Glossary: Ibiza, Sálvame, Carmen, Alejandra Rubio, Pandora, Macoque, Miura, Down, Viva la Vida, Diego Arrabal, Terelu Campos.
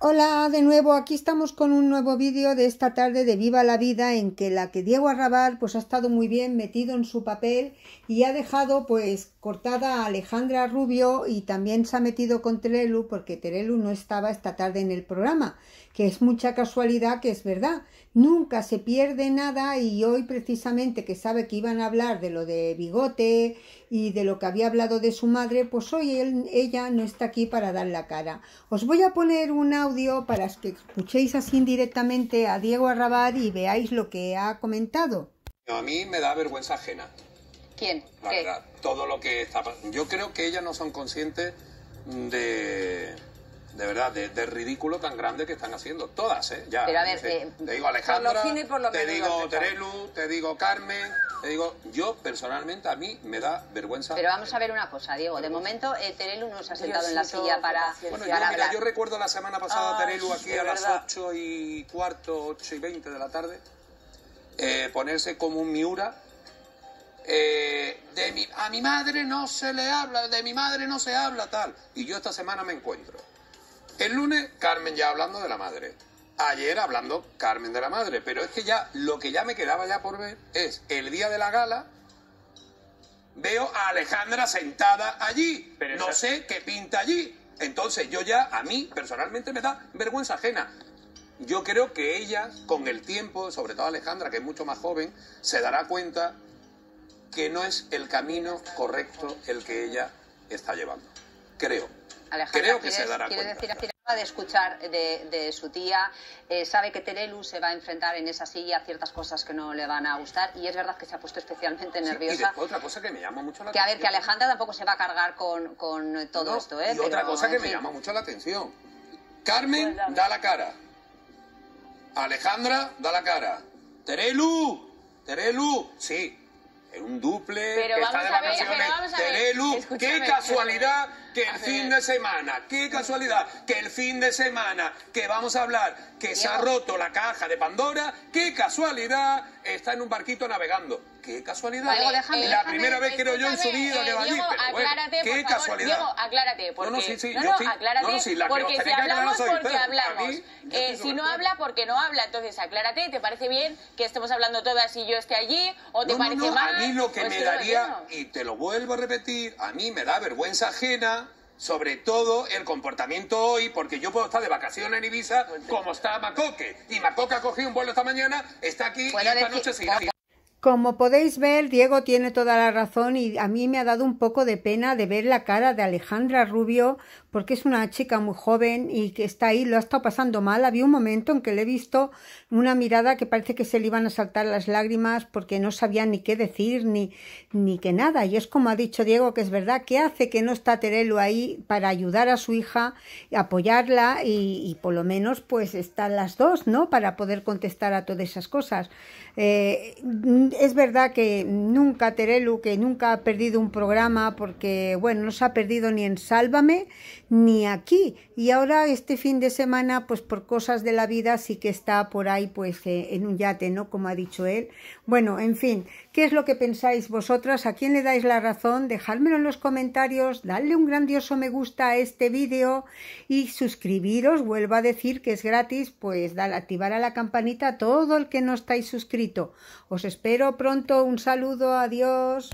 Hola de nuevo, aquí estamos con un nuevo vídeo de esta tarde de Viva la Vida, en que Diego Arrabal pues ha estado muy bien metido en su papel y ha dejado pues cortada a Alejandra Rubio, y también se ha metido con Terelu, porque Terelu no estaba esta tarde en el programa, que es mucha casualidad, que es verdad, nunca se pierde nada. Y hoy precisamente, que sabe que iban a hablar de lo de Bigote y de lo que había hablado de su madre, pues hoy ella no está aquí para dar la cara. Os voy a poner una para que escuchéis así directamente a Diego Arrabal y veáis lo que ha comentado. A mí me da vergüenza ajena. ¿Quién? La verdad, todo lo que está pasando. Yo creo que ellas no son conscientes del ridículo tan grande que están haciendo. Todas, ¿eh? Ya. Pero a ver, te digo Alejandra, te digo Terelu, te digo Carmen, te digo... Yo, personalmente, a mí me da vergüenza. Pero vamos a ver una cosa, Diego. Vergüenza. De momento, Terelu no se ha sentado en la silla para... Bueno, yo recuerdo la semana pasada a Terelu aquí a las 8:15, 8:20 de la tarde, ponerse como un Miura. A mi madre no se le habla, de mi madre no se habla, tal. Y yo esta semana me encuentro el lunes Carmen ya hablando de la madre, ayer hablando Carmen de la madre, pero es que ya lo que ya me quedaba ya por ver es el día de la gala. Veo a Alejandra sentada allí, pero no sé qué pinta allí. Entonces yo ya, a mí personalmente me da vergüenza ajena. Yo creo que ella con el tiempo, sobre todo Alejandra, que es mucho más joven, se dará cuenta que no es el camino correcto el que ella está llevando, creo. Alejandra, creo que se dará cuenta. ¿Quieres decir acaba de escuchar de su tía? Sabe que Terelu se va a enfrentar en esa silla a ciertas cosas que no le van a gustar, y es verdad que se ha puesto especialmente nerviosa. Sí, y después, otra cosa que me llama mucho la atención. A ver, que Alejandra tampoco se va a cargar con todo esto, ¿eh? Y otra cosa que me llama mucho la atención. Carmen da la cara. Alejandra da la cara. Terelu, sí. En un duple, pero que está de vacaciones. Terelu, qué casualidad que el fin de semana, qué casualidad que el fin de semana que vamos a hablar, que se ha roto la caja de Pandora, qué casualidad, está en un barquito navegando. Qué casualidad. Vale, la primera vez creo yo en su vida que va allí, pero bueno, qué casualidad. Diego, aclárate, porque... porque si hablamos, porque hablamos. Si no habla, porque no habla. Entonces, aclárate. ¿Te parece bien que estemos hablando todas y yo esté allí? ¿O te parece mal? A mí lo que me daría, y te lo vuelvo a repetir, a mí me da vergüenza ajena, sobre todo el comportamiento hoy, porque yo puedo estar de vacaciones en Ibiza, como está Macoque. Y Macoque ha cogido un vuelo esta mañana, está aquí y esta noche se irá. Como podéis ver, Diego tiene toda la razón, y a mí me ha dado un poco de pena de ver la cara de Alejandra Rubio, porque es una chica muy joven y que está ahí, lo ha estado pasando mal. Había un momento en que le he visto una mirada que parece que se le iban a saltar las lágrimas, porque no sabía ni qué decir ni qué nada. Y es como ha dicho Diego, que es verdad, que hace que no está Terelu ahí para ayudar a su hija, apoyarla, y por lo menos pues están las dos, ¿no?, para poder contestar a todas esas cosas. Es verdad que nunca Terelu, que nunca ha perdido un programa, porque bueno, no se ha perdido ni en Sálvame ni aquí, y ahora este fin de semana pues por cosas de la vida sí que está por ahí pues en un yate, ¿no?, como ha dicho él. Bueno, en fin, ¿qué es lo que pensáis vosotras? ¿A quién le dais la razón? Dejármelo en los comentarios, dadle un grandioso me gusta a este vídeo y suscribiros, vuelvo a decir que es gratis, pues activar a la campanita todo el que no estáis suscrito. Os espero pronto, un saludo, adiós.